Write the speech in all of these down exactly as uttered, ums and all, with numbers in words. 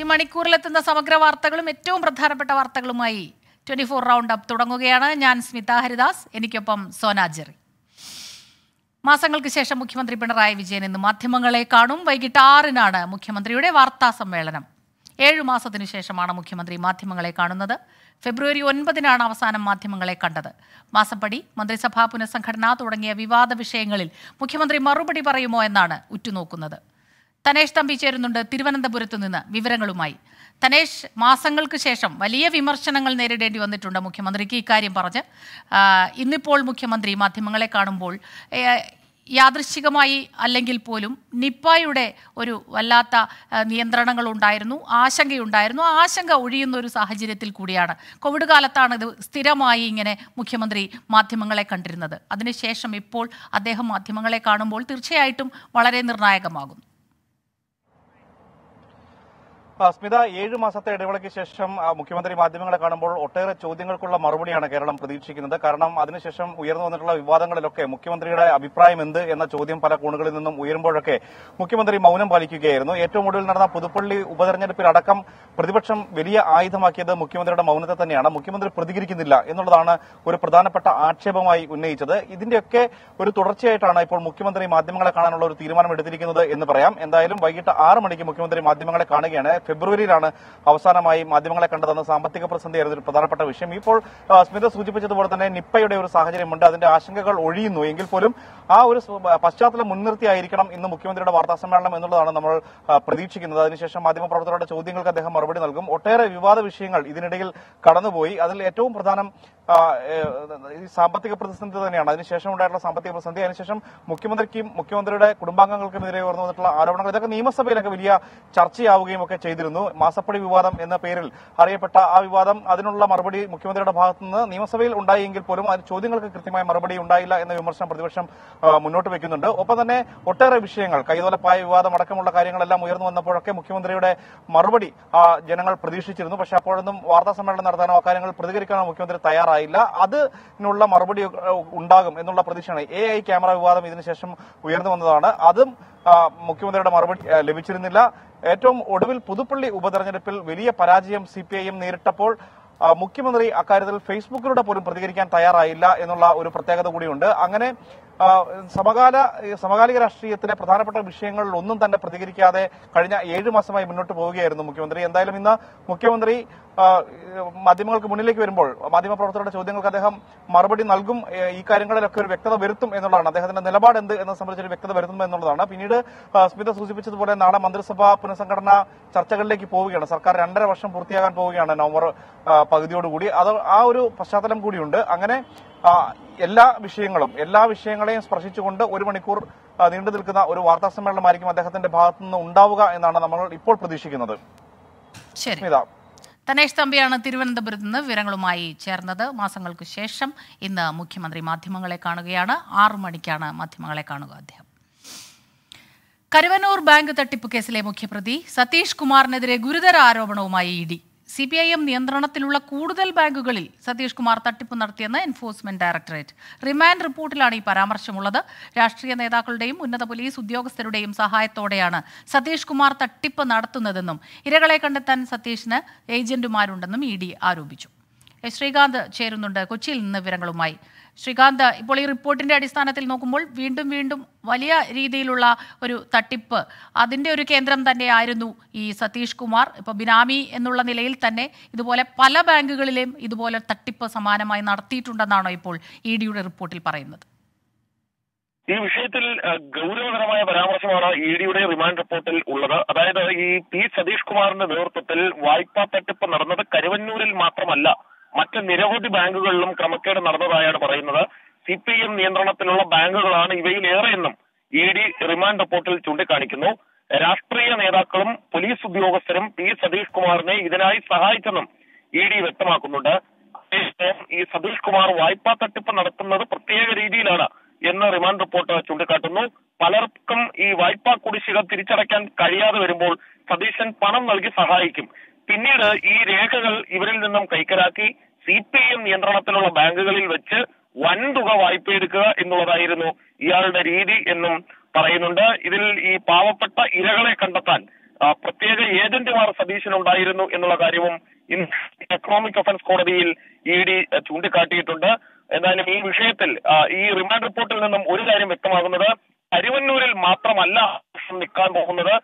ഈ മണിക്കൂറിലെത്തുന്ന സമഗ്ര വാർത്തകളും ഏറ്റവും പ്രധാനപ്പെട്ട വാർത്തകളുമായി ട്വന്റി ഫോർ റൗണ്ട് അപ്പ് തുടങ്ങുകയാണ്. ഞാൻ സ്മിത ഹരിദാസ്, എനിക്കൊപ്പം സോന ജെറി. മാസങ്ങൾക്ക് ശേഷം മുഖ്യമന്ത്രി പിണറായി വിജയൻ ഇന്ന് മാധ്യമങ്ങളെ കാണും. വൈകിട്ട് ആറിനാണ് മുഖ്യമന്ത്രിയുടെ വാർത്താ സമ്മേളനം. ഏഴു മാസത്തിനു ശേഷമാണ് മുഖ്യമന്ത്രി മാധ്യമങ്ങളെ കാണുന്നത്. ഫെബ്രുവരി ഒൻപതിനാണ് അവസാനം മാധ്യമങ്ങളെ കണ്ടത്. മാസപ്പടി, മന്ത്രിസഭാ പുനഃസംഘടന തുടങ്ങിയ വിവാദ വിഷയങ്ങളിൽ മുഖ്യമന്ത്രി മറുപടി പറയുമോ എന്നാണ് ഉറ്റുനോക്കുന്നത്. തനേഷ് തമ്പി ചേരുന്നുണ്ട് തിരുവനന്തപുരത്തു നിന്ന് വിവരങ്ങളുമായി. തനേഷ്, മാസങ്ങൾക്ക് ശേഷം വലിയ വിമർശനങ്ങൾ നേരിടേണ്ടി വന്നിട്ടുണ്ട് മുഖ്യമന്ത്രിക്ക്. ഇക്കാര്യം പറഞ്ഞ് ഇന്നിപ്പോൾ മുഖ്യമന്ത്രി മാധ്യമങ്ങളെ കാണുമ്പോൾ യാദൃശ്ചികമായി അല്ലെങ്കിൽ പോലും നിപ്പായുടെ ഒരു വല്ലാത്ത നിയന്ത്രണങ്ങളുണ്ടായിരുന്നു, ആശങ്കയുണ്ടായിരുന്നു. ആ ആശങ്ക ഒഴിയുന്ന ഒരു സാഹചര്യത്തിൽ കൂടിയാണ്, കോവിഡ് കാലത്താണ് ഇത് സ്ഥിരമായി ഇങ്ങനെ മുഖ്യമന്ത്രി മാധ്യമങ്ങളെ കണ്ടിരുന്നത്. അതിനുശേഷം ഇപ്പോൾ അദ്ദേഹം മാധ്യമങ്ങളെ കാണുമ്പോൾ തീർച്ചയായിട്ടും വളരെ നിർണായകമാകും. സ്മിത, ഏഴു മാസത്തെ ഇടവേളയ്ക്ക് ശേഷം മുഖ്യമന്ത്രി മാധ്യമങ്ങളെ കാണുമ്പോൾ ഒട്ടേറെ ചോദ്യങ്ങൾക്കുള്ള മറുപടിയാണ് കേരളം പ്രതീക്ഷിക്കുന്നത്. കാരണം അതിനുശേഷം ഉയർന്നു വന്നിട്ടുള്ള വിവാദങ്ങളിലൊക്കെ മുഖ്യമന്ത്രിയുടെ അഭിപ്രായം എന്ത് എന്ന ചോദ്യം പല കോണുകളിൽ നിന്നും ഉയരുമ്പോഴൊക്കെ മുഖ്യമന്ത്രി മൗനം പാലിക്കുകയായിരുന്നു. ഏറ്റവും ഒടുവിൽ നടന്ന പുതുപ്പള്ളി ഉപതെരഞ്ഞെടുപ്പിലടക്കം പ്രതിപക്ഷം വലിയ ആയുധമാക്കിയത് മുഖ്യമന്ത്രിയുടെ മൗനത്തെ തന്നെയാണ്. മുഖ്യമന്ത്രി പ്രതികരിക്കുന്നില്ല എന്നുള്ളതാണ് ഒരു പ്രധാനപ്പെട്ട ആക്ഷേപമായി ഉന്നയിച്ചത്. ഇതിന്റെയൊക്കെ ഒരു തുടർച്ചയായിട്ടാണ് ഇപ്പോൾ മുഖ്യമന്ത്രി മാധ്യമങ്ങളെ കാണാനുള്ള ഒരു തീരുമാനം എടുത്തിരിക്കുന്നത് എന്ന് പറയാം. എന്തായാലും വൈകിട്ട് ആറ് മണിക്ക് മുഖ്യമന്ത്രി മാധ്യമങ്ങളെ കാണുകയാണ്. ഫെബ്രുവരിയിലാണ് അവസാനമായി മാധ്യമങ്ങളെ കണ്ടതെന്ന സാമ്പത്തിക പ്രതിസന്ധിയായിരുന്നു ഒരു പ്രധാനപ്പെട്ട വിഷയം. ഇപ്പോൾ സ്മിത സൂചിപ്പിച്ചതുപോലെ തന്നെ നിപ്പയുടെ ഒരു സാഹചര്യമുണ്ട്, അതിന്റെ ആശങ്കകൾ ഒഴിയുന്നു എങ്കിൽ പോലും ആ ഒരു പശ്ചാത്തലം മുൻനിർത്തിയായിരിക്കണം ഇന്ന് മുഖ്യമന്ത്രിയുടെ വാർത്താ സമ്മേളനം എന്നുള്ളതാണ് നമ്മൾ പ്രതീക്ഷിക്കുന്നത്. അതിനുശേഷം മാധ്യമപ്രവർത്തകരുടെ ചോദ്യങ്ങൾക്ക് അദ്ദേഹം മറുപടി നൽകും. ഒട്ടേറെ വിവാദ വിഷയങ്ങൾ ഇതിനിടയിൽ കടന്നുപോയി. അതിൽ ഏറ്റവും പ്രധാനം സാമ്പത്തിക പ്രതിസന്ധി തന്നെയാണ്. അതിനുശേഷം ഉണ്ടായിട്ടുള്ള സാമ്പത്തിക പ്രതിസന്ധി, അതിനുശേഷം മുഖ്യമന്ത്രിക്കും മുഖ്യമന്ത്രിയുടെ കുടുംബാംഗങ്ങൾക്കുമെതിരെ ഉയർന്നു വന്നിട്ടുള്ള ആരോപണങ്ങൾ, ഇതൊക്കെ നിയമസഭയിലൊക്കെ വലിയ ചർച്ചയാവുകയും ഒക്കെ ചെയ്തിരുന്നു. മാസപ്പടി വിവാദം എന്ന പേരിൽ അറിയപ്പെട്ട ആ വിവാദം, അതിനുള്ള മറുപടി മുഖ്യമന്ത്രിയുടെ ഭാഗത്തുനിന്ന് നിയമസഭയിൽ ഉണ്ടായെങ്കിൽ പോലും അതിന് ചോദ്യങ്ങൾക്ക് കൃത്യമായ മറുപടി ഉണ്ടായില്ല എന്ന വിമർശനം പ്രതിപക്ഷം മുന്നോട്ട് വെക്കുന്നുണ്ട്. ഒപ്പം തന്നെ ഒട്ടേറെ വിഷയങ്ങൾ, കൈതോലപ്പായ വിവാദം അടക്കമുള്ള കാര്യങ്ങളെല്ലാം ഉയർന്നു വന്നപ്പോഴൊക്കെ മുഖ്യമന്ത്രിയുടെ മറുപടി ജനങ്ങൾ പ്രതീക്ഷിച്ചിരുന്നു. പക്ഷെ അപ്പോഴൊന്നും വാർത്താ സമ്മേളനം നടത്താനോ അക്കാര്യങ്ങൾ പ്രതികരിക്കാനോ മുഖ്യമന്ത്രി തയ്യാറായില്ല. അതിനുള്ള മറുപടി ഉണ്ടാകും എന്നുള്ള പ്രതീക്ഷയാണ്. എ ഐ ക്യാമറ വിവാദം ഇതിനുശേഷം ഉയർന്നു വന്നതാണ്, അതും മുഖ്യമന്ത്രിയുടെ മറുപടി ലഭിച്ചിരുന്നില്ല. ഏറ്റവും ഒടുവിൽ പുതുപ്പള്ളി ഉപതെരഞ്ഞെടുപ്പിൽ വലിയ പരാജയം സി പി ഐ എം നേരിട്ടപ്പോൾ മുഖ്യമന്ത്രി അക്കാര്യത്തിൽ ഫേസ്ബുക്കിലൂടെ പോലും പ്രതികരിക്കാൻ തയ്യാറായില്ല എന്നുള്ള ഒരു പ്രത്യേകത കൂടിയുണ്ട്. അങ്ങനെ സമകാല സമകാലിക രാഷ്ട്രീയത്തിലെ പ്രധാനപ്പെട്ട വിഷയങ്ങളിൽ ഒന്നും തന്നെ പ്രതികരിക്കാതെ കഴിഞ്ഞ ഏഴു മാസമായി മുന്നോട്ട് പോവുകയായിരുന്നു മുഖ്യമന്ത്രി. എന്തായാലും ഇന്ന് മുഖ്യമന്ത്രി മാധ്യമങ്ങൾക്ക് മുന്നിലേക്ക് വരുമ്പോൾ മാധ്യമപ്രവർത്തകരുടെ ചോദ്യങ്ങൾക്ക് അദ്ദേഹം മറുപടി നൽകും. ഈ കാര്യങ്ങളിലൊക്കെ ഒരു വ്യക്തത വരുത്തും എന്നുള്ളതാണ് അദ്ദേഹത്തിന്റെ നിലപാട് എന്ത് എന്നത് സംബന്ധിച്ചൊരു വ്യക്തത വരുത്തും എന്നുള്ളതാണ്. പിന്നീട് സ്മിത സൂചിപ്പിച്ചതുപോലെ നാളെ മന്ത്രിസഭാ പുനഃസംഘടന ചർച്ചകളിലേക്ക് പോവുകയാണ്. സർക്കാർ രണ്ടര വർഷം പൂർത്തിയാകാൻ പോവുകയാണ് നവംബർ പകുതിയോടുകൂടി. അത് ആ ഒരു പശ്ചാത്തലം കൂടിയുണ്ട്. അങ്ങനെ എല്ലാ വിഷയങ്ങളും എല്ലാ വിഷയങ്ങളെയും സ്പർശിച്ചുകൊണ്ട് ഒരു മണിക്കൂർ നീണ്ടു നിൽക്കുന്ന ഒരു വാർത്താ സമ്മേളനമായിരിക്കും അദ്ദേഹത്തിന്റെ ഭാഗത്തു നിന്ന് ഉണ്ടാവുക എന്നാണ് നമ്മൾ ഇപ്പോൾ പ്രതീക്ഷിക്കുന്നത്. തനേഷ് തമ്പിയാണ് തിരുവനന്തപുരത്ത് നിന്ന് വിവരങ്ങളുമായി ചേർന്നത്. മാസങ്ങൾക്ക് ശേഷം ഇന്ന് മുഖ്യമന്ത്രി മാധ്യമങ്ങളെ കാണുകയാണ്. ആറു മണിക്കാണ് മാധ്യമങ്ങളെ കാണുക അദ്ദേഹം. കരുവന്നൂർ ബാങ്ക് തട്ടിപ്പ് കേസിലെ മുഖ്യപ്രതി സതീഷ് കുമാറിനെതിരെ ഗുരുതര ആരോപണവുമായി E D. C P I M നിയന്ത്രണത്തിലുള്ള കൂടുതൽ ബാങ്കുകളിൽ സതീഷ് കുമാർ തട്ടിപ്പ് നടത്തിയെന്ന് എൻഫോഴ്സ്മെന്റ് ഡയറക്ടറേറ്റ്. റിമാൻഡ് റിപ്പോർട്ടിലാണ് ഈ പരാമർശമുള്ളത്. രാഷ്ട്രീയ നേതാക്കളുടെയും ഉന്നത പോലീസ് ഉദ്യോഗസ്ഥരുടെയും സഹായത്തോടെയാണ് സതീഷ് കുമാർ തട്ടിപ്പ് നടത്തുന്നതെന്നും ഇരകളെ കണ്ടെത്താൻ സതീഷിന് ഏജന്റുമാരുണ്ടെന്നും ഇ ഡി ആരോപിച്ചു. ശ്രീകാന്ത് ചേരുന്നുണ്ട് കൊച്ചിയിൽ നിന്ന് വിവരങ്ങളുമായി. ശ്രീകാന്ത്, ഇപ്പോൾ ഈ റിപ്പോർട്ടിന്റെ അടിസ്ഥാനത്തിൽ നോക്കുമ്പോൾ വീണ്ടും വീണ്ടും വലിയ രീതിയിലുള്ള ഒരു തട്ടിപ്പ്, അതിന്റെ ഒരു കേന്ദ്രം തന്നെയായിരുന്നു ഈ സതീഷ് കുമാർ. ഇപ്പോൾ ബിനാമി എന്നുള്ള നിലയിൽ തന്നെ ഇതുപോലെ പല ബാങ്കുകളിലെയും ഇതുപോലെ തട്ടിപ്പ് സമാനമായി നടത്തിയിട്ടുണ്ടെന്നാണോ ഇപ്പോൾ ഇ ഡിയുടെ റിപ്പോർട്ടിൽ പറയുന്നത്? ഈ വിഷയത്തിൽ ഗൗരവകരമായ പരാമർശമാണ് ഇ ഡിയുടെ റിമാൻഡ് റിപ്പോർട്ടിൽ ഉള്ളത്. അതായത് ഈ പി സതീഷ് കുമാറിന്റെ നേതൃത്വത്തിൽ വായ്പാ തട്ടിപ്പ് നടന്നത് കരുവന്നൂരിൽ മാത്രമല്ല, മറ്റ് നിരവധി ബാങ്കുകളിലും ക്രമക്കേട് നടന്നതായാണ് പറയുന്നത്. സി പി എം നിയന്ത്രണത്തിലുള്ള ബാങ്കുകളാണ് ഇവയിലേറെയെന്നും ഇ ഡി റിമാൻഡ് റിപ്പോർട്ടിൽ ചൂണ്ടിക്കാണിക്കുന്നു. രാഷ്ട്രീയ നേതാക്കളും പോലീസ് ഉദ്യോഗസ്ഥരും പി സതീഷ് കുമാറിനെ ഇതിനായി സഹായിച്ചെന്നും ഇ ഡി വ്യക്തമാക്കുന്നുണ്ട്. ഈ സതീഷ് കുമാർ വായ്പാ തട്ടിപ്പ് നടത്തുന്നത് പ്രത്യേക രീതിയിലാണ് എന്ന് റിമാൻഡ് റിപ്പോർട്ട് ചൂണ്ടിക്കാട്ടുന്നു. പലർക്കും ഈ വായ്പാ കുടിശ്ശിക തിരിച്ചടയ്ക്കാൻ കഴിയാതെ വരുമ്പോൾ സതീശൻ പണം നൽകി സഹായിക്കും. പിന്നീട് ഈ രേഖകൾ ഇവരിൽ നിന്നും കൈക്കലാക്കി സി പി എം നിയന്ത്രണത്തിലുള്ള ബാങ്കുകളിൽ വെച്ച് വൻതുക വായ്പയെടുക്കുക എന്നുള്ളതായിരുന്നു ഇയാളുടെ രീതി എന്നും പറയുന്നുണ്ട്. ഇതിൽ ഈ പാവപ്പെട്ട ഇരകളെ കണ്ടെത്താൻ പ്രത്യേക ഏജന്റുമാർ സതീശനുണ്ടായിരുന്നു എന്നുള്ള കാര്യവും ഇന്ന് എക്കണോമിക് ഒഫൻസ് കോടതിയിൽ ഇ ഡി ചൂണ്ടിക്കാട്ടിയിട്ടുണ്ട്. എന്തായാലും ഈ വിഷയത്തിൽ ഈ റിമാൻഡ് റിപ്പോർട്ടിൽ നിന്നും ഒരു കാര്യം വ്യക്തമാകുന്നത്, കരുവന്നൂരിൽ മാത്രമല്ല നിൽക്കാൻ പോകുന്നത്,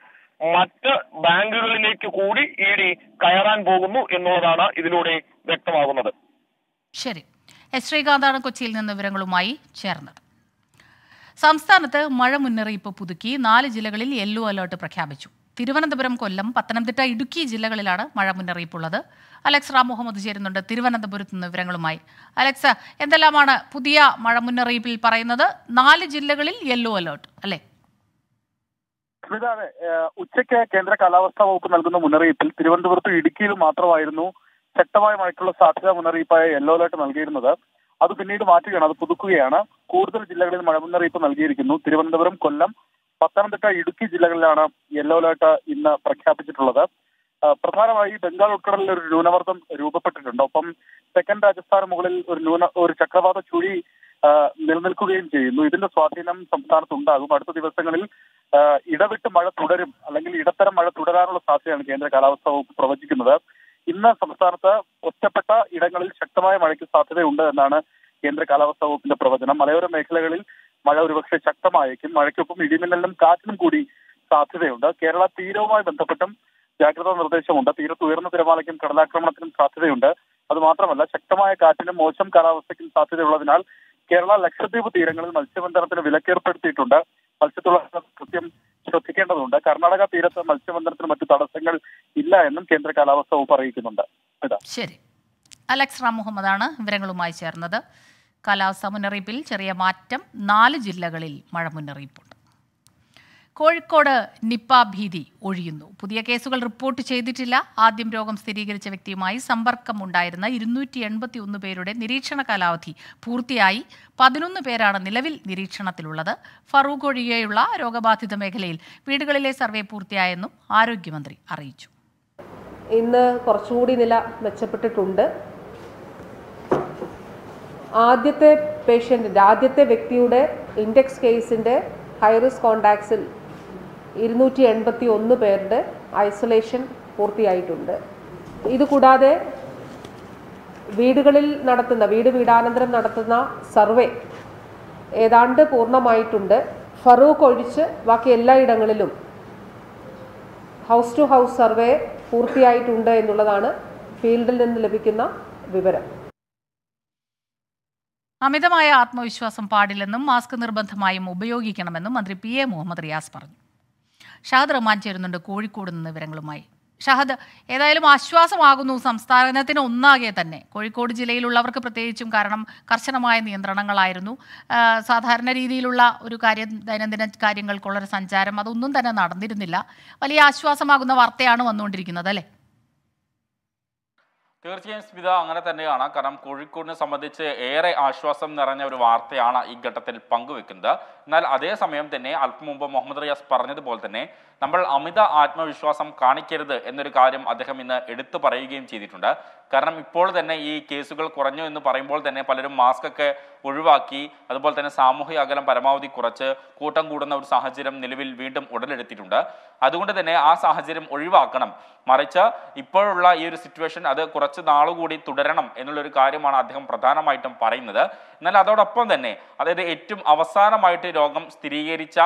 മറ്റ് ബാങ്കുകളിലേക്ക് കൂടി ഇ ഡി കയറാൻ പോകുന്നു എന്നുള്ളതാണ് ഇതിലൂടെ വ്യക്തമാകുന്നത്. ശരി, എസ് ശ്രീകാന്താണ് കൊച്ചിയിൽ നിന്ന് വിവരങ്ങളുമായി ചേർന്നത്. സംസ്ഥാനത്ത് മഴ മുന്നറിയിപ്പ് പുതുക്കി നാല് ജില്ലകളിൽ യെല്ലോ അലേർട്ട് പ്രഖ്യാപിച്ചു. തിരുവനന്തപുരം, കൊല്ലം, പത്തനംതിട്ട, ഇടുക്കി ജില്ലകളിലാണ് മഴ മുന്നറിയിപ്പുള്ളത്. അലക്സ് റാം മുഹമ്മദ് ചേരുന്നുണ്ട് തിരുവനന്തപുരത്ത് നിന്ന് വിവരങ്ങളുമായി. അലക്സ്, എന്തെല്ലാമാണ് പുതിയ മഴ മുന്നറിയിപ്പിൽ പറയുന്നത്? നാല് ജില്ലകളിൽ യെല്ലോ അലേർട്ട് അല്ലേ? ഉച്ചയ്ക്ക് കേന്ദ്ര കാലാവസ്ഥാ വകുപ്പ് നൽകുന്ന മുന്നറിയിപ്പിൽ തിരുവനന്തപുരത്തും ഇടുക്കിയിലും മാത്രമായിരുന്നു ശക്തമായ മഴയ്ക്കുള്ള സാധ്യതാ മുന്നറിയിപ്പായ യെല്ലോ അലേർട്ട് നൽകിയിരുന്നത്. അത് പിന്നീട് മാറ്റുകയാണ്, അത് പുതുക്കുകയാണ്. കൂടുതൽ ജില്ലകളിൽ മഴ മുന്നറിയിപ്പ് നൽകിയിരിക്കുന്നു. തിരുവനന്തപുരം, കൊല്ലം, പത്തനംതിട്ട, ഇടുക്കി ജില്ലകളിലാണ് യെല്ലോ അലേർട്ട് ഇന്ന് പ്രഖ്യാപിച്ചിട്ടുള്ളത്. പ്രധാനമായി ബംഗാൾ ഉൾക്കടലിൽ ഒരു ന്യൂനമർദ്ദം രൂപപ്പെട്ടിട്ടുണ്ട്. ഒപ്പം തെക്കൻ രാജസ്ഥാന് മുകളിൽ ഒരു ന്യൂന ഒരു ചക്രവാത ചുഴി നിലനിൽക്കുകയും ചെയ്യുന്നു. ഇതിന്റെ സ്വാധീനം സംസ്ഥാനത്തുണ്ടാകും. അടുത്ത ദിവസങ്ങളിൽ ഇടവിട്ട് മഴ തുടരും, അല്ലെങ്കിൽ ഇടത്തരം മഴ തുടരാനുള്ള സാധ്യതയാണ് കേന്ദ്ര കാലാവസ്ഥാ വകുപ്പ് പ്രവചിക്കുന്നത്. ഇന്ന് സംസ്ഥാനത്ത് ഒറ്റപ്പെട്ട ഇടങ്ങളിൽ ശക്തമായ മഴയ്ക്ക് സാധ്യതയുണ്ട് എന്നാണ് കേന്ദ്ര കാലാവസ്ഥാ വകുപ്പിന്റെ പ്രവചനം. മലയോര മേഖലകളിൽ മഴ ഒരുപക്ഷെ ശക്തമായേക്കും. മഴയ്ക്കൊപ്പം ഇടിമിന്നലിനും കാറ്റിനും കൂടി സാധ്യതയുണ്ട്. കേരള തീരവുമായി ബന്ധപ്പെട്ടും ജാഗ്രതാ നിർദ്ദേശമുണ്ട്. തീരത്ത് ഉയർന്ന തിരമാലയ്ക്കും കടലാക്രമണത്തിനും സാധ്യതയുണ്ട്. അതുമാത്രമല്ല, ശക്തമായ കാറ്റിനും മോശം കാലാവസ്ഥയ്ക്കും സാധ്യതയുള്ളതിനാൽ കേരള ലക്ഷദ്വീപ് തീരങ്ങളിൽ മത്സ്യബന്ധനത്തിന് വിലക്കേർപ്പെടുത്തിയിട്ടുണ്ട്. മത്സ്യത്തൊഴിലാളികൾ കൃത്യം ശ്രദ്ധിക്കേണ്ടതുണ്ട്. കർണാടക തീരത്ത് മത്സ്യബന്ധനത്തിന് മറ്റു തടസ്സങ്ങൾ ഇല്ല എന്നും കേന്ദ്ര കാലാവസ്ഥ വകുപ്പ് അറിയിക്കുന്നുണ്ട്. ശരി, അലക്സ് റാം മുഹമ്മദാണ് വിവരങ്ങളുമായി ചേർന്നത്. കാലാവസ്ഥാ മുന്നറിയിപ്പിൽ ചെറിയ മാറ്റം, നാല് ജില്ലകളിൽ മഴ മുന്നറിയിപ്പുണ്ട്. കോഴിക്കോട് നിപ്പ ഭീതി ഒഴിയുന്നു. പുതിയ കേസുകൾ റിപ്പോർട്ട് ചെയ്തിട്ടില്ല. ആദ്യം രോഗം സ്ഥിരീകരിച്ച വ്യക്തിയുമായി സമ്പർക്കമുണ്ടായിരുന്ന ഇരുന്നൂറ്റി എൺപത്തി ഒന്ന് പേരുടെ നിരീക്ഷണ കാലാവധി പൂർത്തിയായി. പതിനൊന്ന് പേരാണ് നിലവിൽ നിരീക്ഷണത്തിലുള്ളത്. ഫറൂഖ് ഒഴികെയുള്ള രോഗബാധിത മേഖലയിൽ വീടുകളിലെ സർവേ പൂർത്തിയായെന്നും ആരോഗ്യമന്ത്രി അറിയിച്ചു. ഇന്ന് കുറച്ചുകൂടി നില മെച്ചപ്പെട്ടിട്ടുണ്ട്. ആദ്യത്തെ പേഷ്യൻറ്റിൻ്റെ ആദ്യത്തെ വ്യക്തിയുടെ ഇൻഡെക്സ് കേസിൻ്റെ ഹൈറിസ്ക് കോണ്ടാക്ട്സിൽ ഇരുന്നൂറ്റി എൺപത്തി ഒന്ന് പേരുടെ ഐസൊലേഷൻ പൂർത്തിയായിട്ടുണ്ട്. ഇതുകൂടാതെ വീടുകളിൽ നടത്തുന്ന വീട് വീടാനന്തരം നടത്തുന്ന സർവേ ഏതാണ്ട് പൂർണ്ണമായിട്ടുണ്ട്. ഫറൂഖ് ഒഴിച്ച് ബാക്കി എല്ലായിടങ്ങളിലും ഹൗസ് ടു ഹൗസ് സർവേ പൂർത്തിയായിട്ടുണ്ട് എന്നുള്ളതാണ് ഫീൽഡിൽ നിന്ന് ലഭിക്കുന്ന വിവരം. അമിതമായ ആത്മവിശ്വാസം പാടില്ലെന്നും മാസ്ക് നിർബന്ധമായും ഉപയോഗിക്കണമെന്നും മന്ത്രി പി എ മുഹമ്മദ് റിയാസ് പറഞ്ഞു. ഷഹദ് റഹ്മാൻ ചേരുന്നുണ്ട് കോഴിക്കോട് നിന്ന് വിവരങ്ങളുമായി. ഷഹദ്, ഏതായാലും ആശ്വാസമാകുന്നു സംസ്ഥാനത്തിന് ഒന്നാകെ തന്നെ, കോഴിക്കോട് ജില്ലയിലുള്ളവർക്ക് പ്രത്യേകിച്ചും, കാരണം കർശനമായ നിയന്ത്രണങ്ങളായിരുന്നു. സാധാരണ രീതിയിലുള്ള ഒരു കാര്യം, ദൈനംദിന കാര്യങ്ങൾക്കുള്ളൊരു സഞ്ചാരം അതൊന്നും തന്നെ നടന്നിരുന്നില്ല. വലിയ ആശ്വാസമാകുന്ന വാർത്തയാണ് വന്നുകൊണ്ടിരിക്കുന്നത് അല്ലേ? തീർച്ചയായും സ്മിത, അങ്ങനെ തന്നെയാണ്. കാരണം കോഴിക്കോടിനെ സംബന്ധിച്ച് ഏറെ ആശ്വാസം നിറഞ്ഞ ഒരു വാർത്തയാണ് ഈ ഘട്ടത്തിൽ പങ്കുവെക്കുന്നത്. എന്നാൽ അതേസമയം തന്നെ അല്പം മുമ്പ് മുഹമ്മദ് റിയാസ് പറഞ്ഞതുപോലെ തന്നെ നമ്മൾ അമിത ആത്മവിശ്വാസം കാണിക്കരുത് എന്നൊരു കാര്യം അദ്ദേഹം ഇന്ന് എടുത്തു പറയുകയും ചെയ്തിട്ടുണ്ട്. കാരണം ഇപ്പോൾ തന്നെ ഈ കേസുകൾ കുറഞ്ഞു എന്ന് പറയുമ്പോൾ തന്നെ പലരും മാസ്ക് ഒക്കെ ഒഴിവാക്കി, അതുപോലെ തന്നെ സാമൂഹിക അകലം പരമാവധി കുറച്ച് കൂട്ടം കൂടുന്ന ഒരു സാഹചര്യം നിലവിൽ വീണ്ടും ഉടലെടുത്തിട്ടുണ്ട്. അതുകൊണ്ട് തന്നെ ആ സാഹചര്യം ഒഴിവാക്കണം, മറിച്ച് ഇപ്പോഴുള്ള ഈ ഒരു സിറ്റുവേഷൻ അത് കുറച്ച് നാളുകൂടി തുടരണം എന്നുള്ളൊരു കാര്യമാണ് അദ്ദേഹം പ്രധാനമായിട്ടും പറയുന്നത്. എന്നാൽ അതോടൊപ്പം തന്നെ, അതായത് ഏറ്റവും അവസാനമായിട്ട് രോഗം സ്ഥിരീകരിച്ച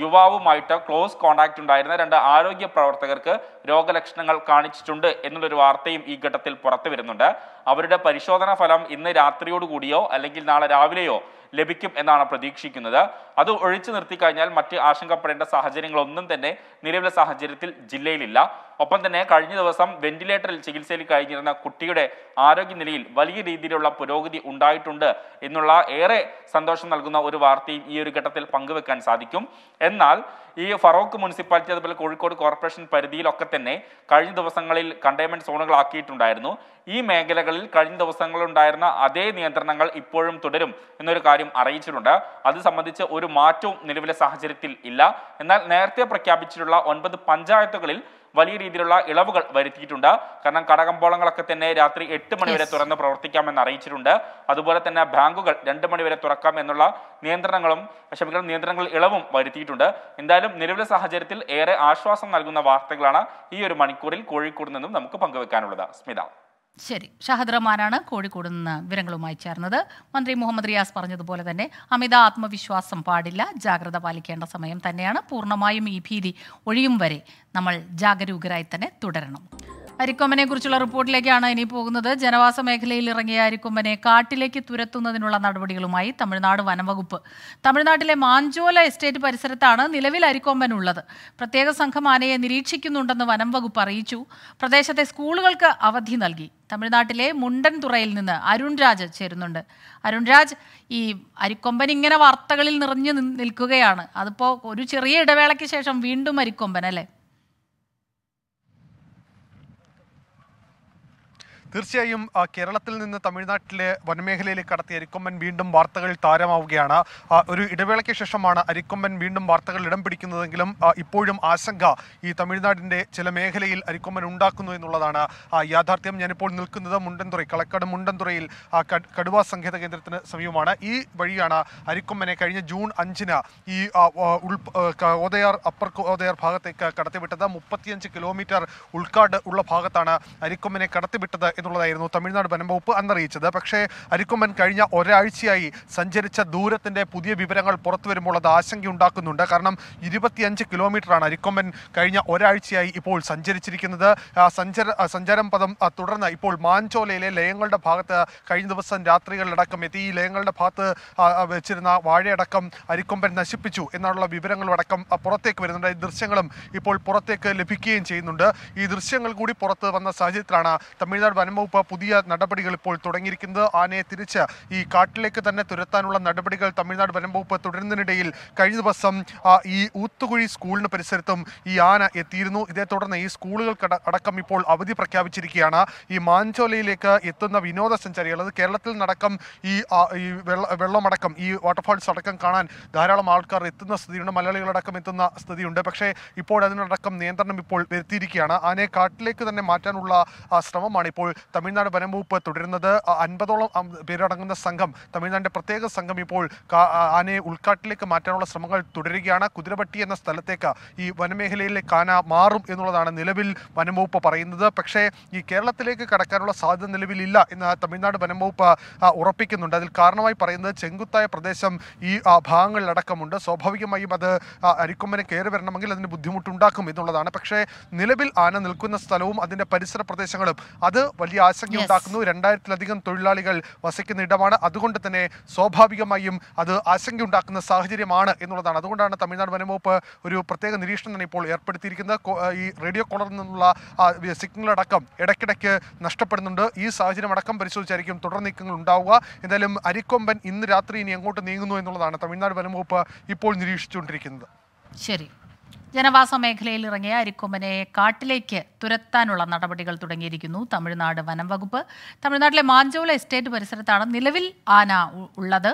യുവാവുമായിട്ട് ക്ലോസ് കോണ്ടാക്ട് ഉണ്ടായിരുന്ന രണ്ട് ആരോഗ്യ പ്രവർത്തകർക്ക് രോഗലക്ഷണങ്ങൾ കാണിച്ചിട്ടുണ്ട് എന്നുള്ളൊരു വാർത്തയും ഈ ഘട്ടത്തിൽ പുറത്തു വരുന്നുണ്ട്. അവരുടെ പരിശോധനാ ഫലം ഇന്ന് രാത്രിയോടുകൂടിയോ അല്ലെങ്കിൽ നാളെ രാവിലെയോ ലഭിക്കും എന്നാണ് പ്രതീക്ഷിക്കുന്നത്. അത് ഒഴിച്ചു നിർത്തി കഴിഞ്ഞാൽ മറ്റ് ആശങ്കപ്പെടേണ്ട സാഹചര്യങ്ങളൊന്നും തന്നെ നിലവിലെ സാഹചര്യത്തിൽ ജില്ലയിലില്ല. ഒപ്പം തന്നെ കഴിഞ്ഞ ദിവസം വെന്റിലേറ്ററിൽ ചികിത്സയിൽ കഴിഞ്ഞിരുന്ന കുട്ടിയുടെ ആരോഗ്യനിലയിൽ വലിയ രീതിയിലുള്ള പുരോഗതി ഉണ്ടായിട്ടുണ്ട് എന്നുള്ള ഏറെ സന്തോഷം നൽകുന്ന ഒരു വാർത്തയും ഈ ഒരു ഘട്ടത്തിൽ പങ്കുവെക്കാൻ സാധിക്കും. എന്നാൽ ഈ ഫറോക്ക് മുനിസിപ്പാലിറ്റി, അതുപോലെ കോഴിക്കോട് കോർപ്പറേഷൻ പരിധിയിലൊക്കെ തന്നെ കഴിഞ്ഞ ദിവസങ്ങളിൽ കണ്ടെയ്ൻമെന്റ് സോണുകളാക്കിയിട്ടുണ്ടായിരുന്നു. ഈ മേഖലകളിൽ കഴിഞ്ഞ ദിവസങ്ങളിലുണ്ടായിരുന്ന അതേ നിയന്ത്രണങ്ങൾ ഇപ്പോഴും തുടരും എന്നൊരു കാര്യം അറിയിച്ചിട്ടുണ്ട്. അത് സംബന്ധിച്ച് ഒരു മാറ്റവും നിലവിലെ സാഹചര്യത്തിൽ ഇല്ല. എന്നാൽ നേരത്തെ പ്രഖ്യാപിച്ചിട്ടുള്ള ഒൻപത് പഞ്ചായത്തുകളിൽ വലിയ രീതിയിലുള്ള ഇളവുകൾ വരുത്തിയിട്ടുണ്ട്. കാരണം കടകമ്പോളങ്ങളൊക്കെ തന്നെ രാത്രി എട്ട് മണിവരെ തുറന്ന് പ്രവർത്തിക്കാമെന്ന് അറിയിച്ചിട്ടുണ്ട്. അതുപോലെ തന്നെ ബാങ്കുകൾ രണ്ട് മണിവരെ തുറക്കാം എന്നുള്ള നിയന്ത്രണങ്ങളും ക്ഷമിക്കണം നിയന്ത്രണങ്ങൾ ഇളവും വരുത്തിയിട്ടുണ്ട്. എന്തായാലും നിലവിലെ സാഹചര്യത്തിൽ ഏറെ ആശ്വാസം നൽകുന്ന വാർത്തകളാണ് ഈ ഒരു മണിക്കൂറിൽ കോഴിക്കോട് നിന്നും നമുക്ക് പങ്കുവെക്കാനുള്ളത്. സ്മിത. ശരി, ഷഹദ്റഹ്മാനാണ് കോഴിക്കോട് നിന്ന് വിവരങ്ങളുമായി ചേർന്നത്. മന്ത്രി മുഹമ്മദ് റിയാസ് പറഞ്ഞതുപോലെ തന്നെ അമിത ആത്മവിശ്വാസം പാടില്ല, ജാഗ്രത പാലിക്കേണ്ട സമയം തന്നെയാണ്. പൂർണ്ണമായും ഈ ഭീതി ഒഴിയും വരെ നമ്മൾ ജാഗരൂകരായി തന്നെ തുടരണം. അരിക്കൊമ്പനെ കുറിച്ചുള്ള റിപ്പോർട്ടിലേക്കാണ് ഇനി പോകുന്നത്. ജനവാസ മേഖലയിൽ ഇറങ്ങിയ അരിക്കൊമ്പനെ കാട്ടിലേക്ക് തുരത്തുന്നതിനുള്ള നടപടികളുമായി തമിഴ്നാട് വനംവകുപ്പ്. തമിഴ്നാട്ടിലെ മാഞ്ചോല എസ്റ്റേറ്റ് പരിസരത്താണ് നിലവിൽ അരിക്കൊമ്പനുള്ളത്. പ്രത്യേക സംഘം ആനയെ നിരീക്ഷിക്കുന്നുണ്ടെന്ന് വനംവകുപ്പ് അറിയിച്ചു. പ്രദേശത്തെ സ്കൂളുകൾക്ക് അവധി നൽകി. തമിഴ്നാട്ടിലെ മുണ്ടൻതുറയിൽ നിന്ന് അരുൺ രാജ് ചേരുന്നുണ്ട്. അരുൺ രാജ്, ഈ അരിക്കൊമ്പൻ ഇങ്ങനെ വാർത്തകളിൽ നിറഞ്ഞു നിൽക്കുകയാണ്. അതിപ്പോൾ ഒരു ചെറിയ ഇടവേളയ്ക്ക് ശേഷം വീണ്ടും അരിക്കൊമ്പൻ അല്ലേ? തീർച്ചയായും കേരളത്തിൽ നിന്ന് തമിഴ്നാട്ടിലെ വനമേഖലയിലേക്ക് കടത്തിയ അരിക്കൊമ്പൻ വീണ്ടും വാർത്തകൾ താരമാവുകയാണ്. ഒരു ഇടവേളയ്ക്ക് ശേഷമാണ് അരിക്കൊമ്പൻ വീണ്ടും വാർത്തകൾ ഇടം പിടിക്കുന്നതെങ്കിലും ഇപ്പോഴും ആശങ്ക ഈ തമിഴ്നാടിൻ്റെ ചില മേഖലയിൽ അരിക്കൊമ്പൻ ഉണ്ടാക്കുന്നു എന്നുള്ളതാണ് യാഥാർത്ഥ്യം. ഞാനിപ്പോൾ നിൽക്കുന്നത് മുണ്ടൻതുറ കളക്കാട് മുണ്ടൻതുറയിൽ കടുവാ സംഗീത കേന്ദ്രത്തിന് സമീപമാണ്. ഈ വഴിയാണ് അരിക്കൊമ്പനെ കഴിഞ്ഞ ജൂൺ അഞ്ചിന് ഈ ഉൾ കോതയാർ അപ്പർ കോതയാർ ഭാഗത്തേക്ക് കടത്തിവിട്ടത്. മുപ്പത്തിയഞ്ച് കിലോമീറ്റർ ഉൾക്കാട് ഉള്ള ഭാഗത്താണ് അരിക്കൊമ്പനെ കടത്തിവിട്ടത് എന്നുള്ളതായിരുന്നു തമിഴ്നാട് വനംവകുപ്പ് അന്നറിയിച്ചത്. പക്ഷേ അരിക്കൊമ്പൻ കഴിഞ്ഞ ഒരാഴ്ചയായി സഞ്ചരിച്ച ദൂരത്തിൻ്റെ പുതിയ വിവരങ്ങൾ പുറത്തു വരുമ്പോൾ അത് ആശങ്കയുണ്ടാക്കുന്നുണ്ട്. കാരണം ഇരുപത്തിയഞ്ച് കിലോമീറ്ററാണ് അരിക്കൊമ്പൻ കഴിഞ്ഞ ഒരാഴ്ചയായി ഇപ്പോൾ സഞ്ചരിച്ചിരിക്കുന്നത്. സഞ്ചാര സഞ്ചാരം പദം തുടർന്ന് ഇപ്പോൾ മാഞ്ചോലയിലെ ലയങ്ങളുടെ ഭാഗത്ത് കഴിഞ്ഞ ദിവസം രാത്രികളിലടക്കം എത്തി. ഈ ലയങ്ങളുടെ ഭാഗത്ത് വെച്ചിരുന്ന വാഴയടക്കം അരിക്കൊമ്പൻ നശിപ്പിച്ചു എന്നുള്ള വിവരങ്ങളടക്കം പുറത്തേക്ക് വരുന്നുണ്ട്. ഈ ദൃശ്യങ്ങളും ഇപ്പോൾ പുറത്തേക്ക് ലഭിക്കുകയും ചെയ്യുന്നുണ്ട്. ഈ ദൃശ്യങ്ങൾ കൂടി പുറത്ത് വന്ന സാഹചര്യത്തിലാണ് തമിഴ്നാട് വനംവകുപ്പ് പുതിയ നടപടികൾ ഇപ്പോൾ തുടങ്ങിയിരിക്കുന്നത്. ആനയെ തിരിച്ച് ഈ കാട്ടിലേക്ക് തന്നെ തുരത്താനുള്ള നടപടികൾ തമിഴ്നാട് വനംവകുപ്പ് തുടരുന്നതിനിടയിൽ കഴിഞ്ഞ ദിവസം ഈ ഊത്തുകുഴി സ്കൂളിന് പരിസരത്തും ഈ ആന എത്തിയിരുന്നു. ഇതേ തുടർന്ന് ഈ സ്കൂളുകൾക്ക് അടക്കം ഇപ്പോൾ അവധി പ്രഖ്യാപിച്ചിരിക്കുകയാണ്. ഈ മാഞ്ചോലയിലേക്ക് എത്തുന്ന വിനോദസഞ്ചാരികൾ, അത് കേരളത്തിൽ നടക്കം ഈ വെള്ളമടക്കം ഈ വാട്ടർഫാൾസ് അടക്കം കാണാൻ ധാരാളം ആൾക്കാർ എത്തുന്ന സ്ഥിതിയുണ്ട്. മലയാളികളടക്കം എത്തുന്ന സ്ഥിതിയുണ്ട്. പക്ഷേ ഇപ്പോൾ അതിനടക്കം നിയന്ത്രണം ഇപ്പോൾ വരുത്തിയിരിക്കുകയാണ്. ആനയെ കാട്ടിലേക്ക് തന്നെ മാറ്റാനുള്ള ശ്രമമാണ് ഇപ്പോൾ തമിഴ്നാട് വനംവകുപ്പ് തുടരുന്നത്. അൻപതോളം പേരടങ്ങുന്ന സംഘം, തമിഴ്നാടിൻ്റെ പ്രത്യേക സംഘം ഇപ്പോൾ ആനയെ ഉൾക്കാട്ടിലേക്ക് മാറ്റാനുള്ള ശ്രമങ്ങൾ തുടരുകയാണ്. കുതിരവട്ടി എന്ന സ്ഥലത്തേക്ക് ഈ വനമേഖലയിലേക്ക് ആന മാറും എന്നുള്ളതാണ് നിലവിൽ വനംവകുപ്പ് പറയുന്നത്. പക്ഷേ ഈ കേരളത്തിലേക്ക് കടക്കാനുള്ള സാധ്യത നിലവിലില്ല എന്ന് തമിഴ്നാട് വനംവകുപ്പ് ഉറപ്പിക്കുന്നുണ്ട്. അതിൽ കാരണമായി പറയുന്നത് ചെങ്കുത്തായ പ്രദേശം ഈ ഭാഗങ്ങളിലടക്കമുണ്ട്. സ്വാഭാവികമായും അത് അരിക്കൊമ്പനെ കയറി വരണമെങ്കിൽ അതിന് ബുദ്ധിമുട്ടുണ്ടാക്കും എന്നുള്ളതാണ്. പക്ഷേ നിലവിൽ ആന നിൽക്കുന്ന സ്ഥലവും അതിൻ്റെ പരിസര പ്രദേശങ്ങളും അത് വലിയ ആശങ്കയുണ്ടാക്കുന്നു. രണ്ടായിരത്തിലധികം തൊഴിലാളികൾ വസിക്കുന്ന ഇടമാണ്. അതുകൊണ്ട് തന്നെ സ്വാഭാവികമായും അത് ആശങ്കയുണ്ടാക്കുന്ന സാഹചര്യമാണ് എന്നുള്ളതാണ്. അതുകൊണ്ടാണ് തമിഴ്നാട് വനംവകുപ്പ് ഒരു പ്രത്യേക നിരീക്ഷണം തന്നെ ഇപ്പോൾ ഏർപ്പെടുത്തിയിരിക്കുന്നത്. ഈ റേഡിയോ കോളറിൽ നിന്നുള്ള സിഗ്നലടക്കം ഇടയ്ക്കിടയ്ക്ക് നഷ്ടപ്പെടുന്നുണ്ട്. ഈ സാഹചര്യം അടക്കം പരിശോധിച്ചായിരിക്കും തുടർ നീക്കങ്ങൾ ഉണ്ടാവുക. എന്തായാലും അരിക്കൊമ്പൻ ഇന്ന് രാത്രി ഇനി എങ്ങോട്ട് നീങ്ങുന്നു എന്നുള്ളതാണ് തമിഴ്നാട് വനംവകുപ്പ് ഇപ്പോൾ നിരീക്ഷിച്ചുകൊണ്ടിരിക്കുന്നത്. ശരി, ജനവാസ മേഖലയിൽ ഇറങ്ങിയ അരിക്കൊമ്പനെ കാട്ടിലേക്ക് തുരത്താനുള്ള നടപടികൾ തുടങ്ങിയിരിക്കുന്നു തമിഴ്നാട് വനംവകുപ്പ്. തമിഴ്നാട്ടിലെ മാഞ്ചോല എസ്റ്റേറ്റ് പരിസരത്താണ് നിലവിൽ ആന ഉള്ളത്.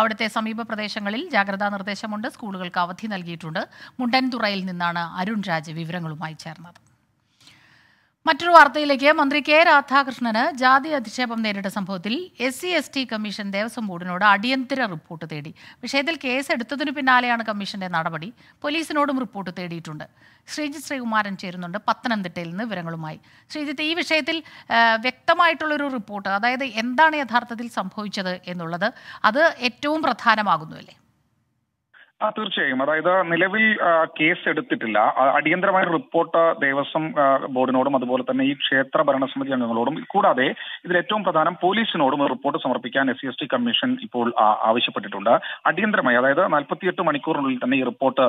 അവിടുത്തെ സമീപ പ്രദേശങ്ങളിൽ ജാഗ്രതാ നിർദ്ദേശമുണ്ട്. സ്കൂളുകൾക്ക് അവധി നൽകിയിട്ടുണ്ട്. മുണ്ടൻതുറയിൽ നിന്നാണ് അരുൺ രാജ് വിവരങ്ങളുമായി ചേർന്നത്. മറ്റൊരു വാർത്തയിലേക്ക്. മന്ത്രി കെ രാധാകൃഷ്ണന് ജാതി അധിക്ഷേപം നേരിട്ട സംഭവത്തിൽ S C S T commission Devaswom ബോർഡിനോട് അടിയന്തര റിപ്പോർട്ട് തേടി. വിഷയത്തിൽ കേസ് എടുത്തതിനു പിന്നാലെയാണ് കമ്മീഷന്റെ നടപടി. പോലീസിനോടും റിപ്പോർട്ട് തേടിയിട്ടുണ്ട്. ശ്രീജിത്ത് ശ്രീകുമാരൻ ചേരുന്നുണ്ട് പത്തനംതിട്ടയിൽ നിന്ന് വിവരങ്ങളുമായി. ശ്രീജിത്ത്, ഈ വിഷയത്തിൽ വ്യക്തമായിട്ടുള്ളൊരു റിപ്പോർട്ട്, അതായത് എന്താണ് യഥാർത്ഥത്തിൽ സംഭവിച്ചത് എന്നുള്ളത്, അത് ഏറ്റവും പ്രധാനമാകുന്നു അല്ലേ? ആ, തീർച്ചയായും. അതായത് നിലവിൽ കേസ് എടുത്തിട്ടില്ല. അടിയന്തരമായ റിപ്പോർട്ട് ദേവസ്വം ബോർഡിനോടും അതുപോലെ തന്നെ ഈ ക്ഷേത്ര ഭരണസമിതി അംഗങ്ങളോടും, കൂടാതെ ഇതിൽ ഏറ്റവും പ്രധാനം പോലീസിനോടും റിപ്പോർട്ട് സമർപ്പിക്കാൻ S C S T commission ഇപ്പോൾ ആവശ്യപ്പെട്ടിട്ടുണ്ട്. അടിയന്തരമായി, അതായത് നാൽപ്പത്തിയെട്ട് മണിക്കൂറിനുള്ളിൽ തന്നെ ഈ റിപ്പോർട്ട്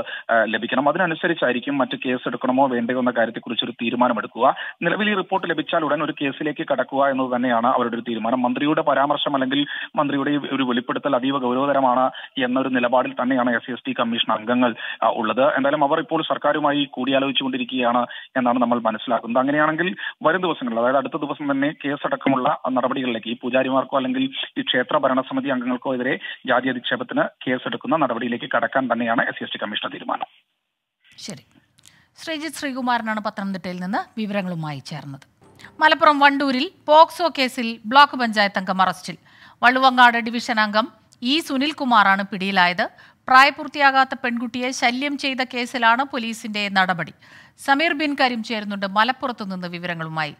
ലഭിക്കണം. അതിനനുസരിച്ചായിരിക്കും മറ്റ് കേസ് എടുക്കണമോ വേണ്ടയോ എന്ന കാര്യത്തെക്കുറിച്ച് ഒരു തീരുമാനമെടുക്കുക. നിലവിൽ ഈ റിപ്പോർട്ട് ലഭിച്ചാൽ ഉടൻ ഒരു കേസിലേക്ക് കടക്കുക എന്നത് തന്നെയാണ് അവരുടെ ഒരു തീരുമാനം. മന്ത്രിയുടെ പരാമർശം അല്ലെങ്കിൽ മന്ത്രിയുടെ ഒരു വെളിപ്പെടുത്തൽ അതീവ ഗൗരവതരമാണ് എന്നൊരു നിലപാടിൽ തന്നെയാണ് S C S T commission അംഗങ്ങൾ ഉള്ളത്. എന്തായാലും അവർ ഇപ്പോൾ സർക്കാരുമായി കൂടിയാലോചിച്ചുകൊണ്ടിരിക്കുകയാണ് എന്നാണ് നമ്മൾ മനസ്സിലാക്കുന്നത്. അങ്ങനെയാണെങ്കിൽ വരും ദിവസങ്ങളിൽ, അതായത് അടുത്ത ദിവസം തന്നെ കേസടക്കമുള്ള നടപടികളിലേക്ക് ഈ പൂജാരിമാർക്കോ അല്ലെങ്കിൽ ഈ ക്ഷേത്ര ഭരണസമിതി അംഗങ്ങൾക്കോ എതിരെ ജാതി അധിക്ഷേപത്തിന് കേസെടുക്കുന്ന നടപടിയിലേക്ക് കടക്കാൻ തന്നെയാണ് എസ് സി എസ് ടി കമ്മീഷന്റെ തീരുമാനം. ശരി, ശ്രീജിത്ത് ശ്രീകുമാരനാണ് പത്തനംതിട്ടയിൽ നിന്ന് വിവരങ്ങളുമായി ചേർന്നത്. മലപ്പുറം വണ്ടൂരിൽ പോക്സോ കേസിൽ ബ്ലോക്ക് പഞ്ചായത്ത് അംഗം അറസ്റ്റിൽ. വള്ളുവങ്ങാട് ഡിവിഷൻ അംഗം ഇ സുനിൽകുമാറാണ് പിടിയിലായത്. പ്രായപൂർത്തിയാകാത്ത പെൺകുട്ടിയെ ശല്യം ചെയ്ത കേസിലാണ് പോലീസിന്റെ നടപടി. സമീർ ബിൻ കരീം ചേരുന്നുണ്ട് മലപ്പുറത്തു നിന്ന് വിവരങ്ങളുമായി.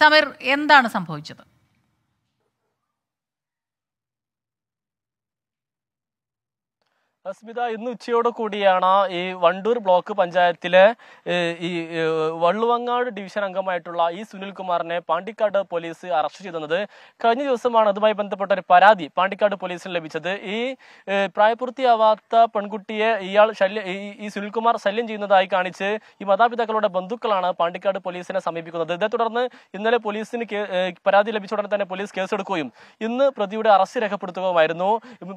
സമീർ, എന്താണ് സംഭവിച്ചത്? സ്മിത, ഇന്ന് ഉച്ചയോട് കൂടിയാണ് ഈ വണ്ടൂർ ബ്ലോക്ക് പഞ്ചായത്തിലെ ഈ വള്ളുവങ്ങാട് ഡിവിഷൻ അംഗമായിട്ടുള്ള ഈ സുനിൽകുമാറിനെ പാണ്ടിക്കാട് പോലീസ് അറസ്റ്റ് ചെയ്തത്. കഴിഞ്ഞ ദിവസമാണ് അതുമായി ബന്ധപ്പെട്ട ഒരു പരാതി പാണ്ടിക്കാട് പോലീസിന് ലഭിച്ചത്. ഈ പ്രായപൂർത്തിയാവാത്ത പെൺകുട്ടിയെ ഇയാൾ ശല്യം ഈ സുനിൽകുമാർ ശല്യം ചെയ്യുന്നതായി കാണിച്ച് ഈ മാതാപിതാക്കളുടെ ബന്ധുക്കളാണ് പാണ്ടിക്കാട് പോലീസിനെ സമീപിക്കുന്നത്. ഇതേ തുടർന്ന് ഇന്നലെ പോലീസിന് പരാതി ലഭിച്ച ഉടനെ തന്നെ പോലീസ് കേസെടുക്കുകയും ഇന്ന് പ്രതിയുടെ അറസ്റ്റ് രേഖപ്പെടുത്തുകയുമായിരുന്നു.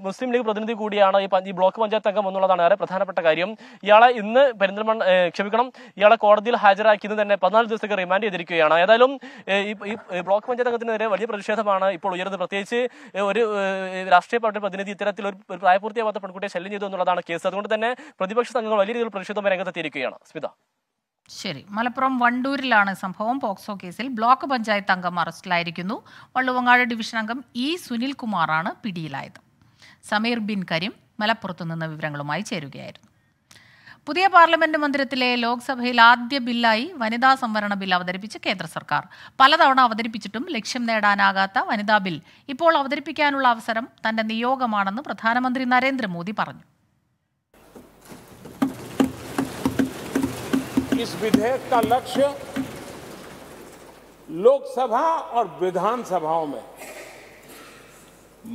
മുസ്ലിം ലീഗ് പ്രതിനിധി കൂടിയാണ് ഈ ബ്ലോക്ക് പഞ്ചായത്ത് അംഗം എന്നുള്ളതാണ് ഏറെ പ്രധാനപ്പെട്ട കാര്യം. ഇയാളെ ഇന്ന് പെരിന്തൽമണ്ണ ക്ഷമിക്കണം ഇയാളെ കോടതിയിൽ ഹാജരാക്കി തന്നെ പതിനാല് ദിവസത്തേക്ക് റിമാൻഡ് ചെയ്തിരിക്കുകയാണ്. ഏതായാലും ഈ ബ്ലോക്ക് പഞ്ചായത്ത് അംഗത്തിനെതിരെ വലിയ പ്രതിഷേധമാണ് ഇപ്പോൾ ഉയരുന്നത്. പ്രത്യേകിച്ച് ഒരു രാഷ്ട്രീയ പാർട്ടി പ്രതിനിധി ഇത്തരത്തിൽ ഒരു പ്രായപൂർത്തിയാവാത്ത പെൺകുട്ടിയെ ശല്യം ചെയ്തു എന്നുള്ളതാണ് കേസ്. അതുകൊണ്ട് തന്നെ പ്രതിപക്ഷ സംഘങ്ങൾ വലിയ രീതിയിൽ പ്രതിഷേധം രംഗത്തെത്തിയിരിക്കുകയാണ്. സ്മിത, ശരി. മലപ്പുറം വണ്ടൂരിലാണ് സംഭവം. പോക്സോ കേസിൽ ബ്ലോക്ക് പഞ്ചായത്ത് അംഗം അറസ്റ്റിലായിരിക്കുന്നു. വള്ളുവങ്ങാട് ഡിവിഷൻ അംഗം ഇ സുനിൽകുമാറാണ് പിടിയിലായത്. സമീർ ബിൻ കരീം മലപ്പുറത്തു നിന്ന് വിവരങ്ങളുമായി ചേരുകയായിരുന്നു. പുതിയ പാർലമെന്റ് മന്ദിരത്തിലെ ലോക്സഭയിൽ ആദ്യ ബില്ലായി വനിതാ സംവരണ ബിൽ അവതരിപ്പിച്ച് കേന്ദ്ര സർക്കാർ. പലതവണ അവതരിപ്പിച്ചിട്ടും ലക്ഷ്യം നേടാനാകാത്ത വനിതാ ബിൽ ഇപ്പോൾ അവതരിപ്പിക്കാനുള്ള അവസരം തന്റെ നിയോഗമാണെന്ന് പ്രധാനമന്ത്രി നരേന്ദ്രമോദി പറഞ്ഞു.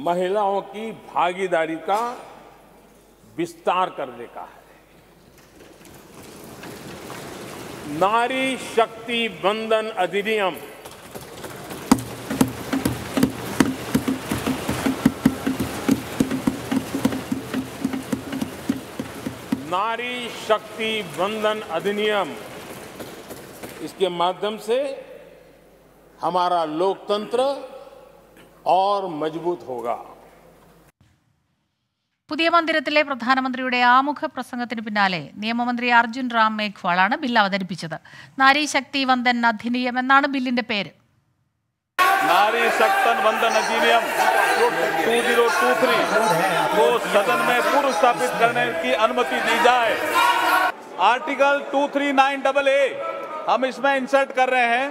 महिलाओं की भागीदारी का विस्तार करने का है. नारी शक्ति बंधन अधिनियम नारी शक्ति बंधन अधिनियम इसके माध्यम से हमारा लोकतंत्र और मजबूत होगा. പുതിയ മന്ദിരത്തിലെ പ്രധാനമന്ത്രിയുടെ ആമുഖ പ്രസംഗത്തിന് പിന്നാലെ നിയമമന്ത്രി അർജുൻ റാം മേഘ്വാളാണ് ബിൽ അവതരിപ്പിച്ചത്. നാരി ശക്തി വന്ദൻ അധിനിയം എന്നാണ് ബില്ലിന്റെ പേര്. नारी शक्ति बंधन अधिनियम दो हज़ार तेईस को सदन में पूर्व स्थापित करने की अनुमति दी जाए. आर्टिकल दो सौ उनतालीस ए हम इसमें इंसर्ट कर रहे हैं.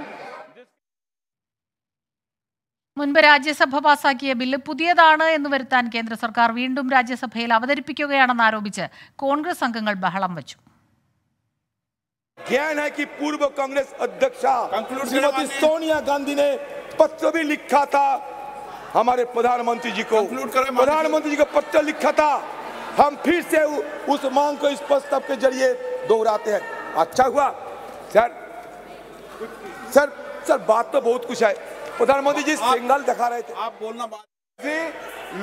മുൻപ് രാജ്യസഭ പാസാക്കിയ ബില്ല് പുതിയതാണ് എന്ന് വരുത്താൻ കേന്ദ്ര സർക്കാർ വീണ്ടും രാജ്യസഭയിൽ അവതരിപ്പിക്കുകയാണെന്ന് ആരോപിച്ച് കോൺഗ്രസ് അംഗങ്ങൾ ബഹളം വെച്ചു. പൂർവ കോൺഗ്രസ് അധ്യക്ഷ ശ്രീമതി സോണിയാ ഗാന്ധി ने पत्र भी लिखा था हमारे प्रधानमंत्री जी को प्रधानमंत्री जी को पत्र लिखा था. हम फिर से उस मांग को इस प्रस्ताव के जरिए दोहराते हैं. अच्छा हुआ सर सर सर बात तो बहुत कुछ है. प्रधानमंत्री जी सिग्नल दिखा रहे थे. आप बोलना बात.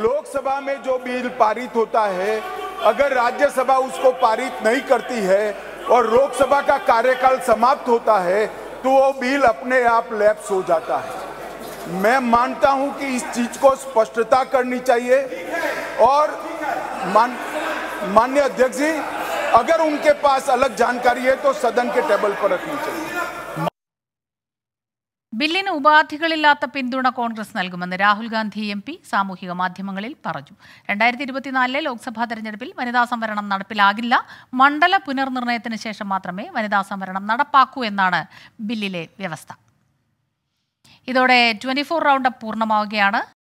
लोकसभा में जो बिल पारित होता है अगर राज्यसभा उसको पारित नहीं करती है और लोकसभा का कार्यकाल समाप्त होता है तो वो बिल अपने आप लैप्स हो जाता है. मैं मानता हूं कि इस चीज को स्पष्टता करनी चाहिए और माननीय अध्यक्ष जी अगर उनके पास अलग जानकारी है तो सदन के टेबल पर रखनी चाहिए. ബില്ലിന് ഉപാധികളില്ലാത്ത പിന്തുണ കോൺഗ്രസ് നൽകുമെന്ന് രാഹുൽ ഗാന്ധി എം പി സാമൂഹിക മാധ്യമങ്ങളിൽ പറഞ്ഞു. രണ്ടായിരത്തി ഇരുപത്തിനാലിലെ ലോക്സഭാ തെരഞ്ഞെടുപ്പിൽ വനിതാ സംവരണം നടപ്പിലാകില്ല. മണ്ഡല പുനർനിർണയത്തിന് ശേഷം മാത്രമേ വനിതാ സംവരണം നടപ്പാക്കൂ എന്നാണ് ബില്ലിലെ വ്യവസ്ഥ. ഇതോടെ ട്വന്റി ഫോർ റൗണ്ട് പൂർണ്ണമാവുകയാണ്.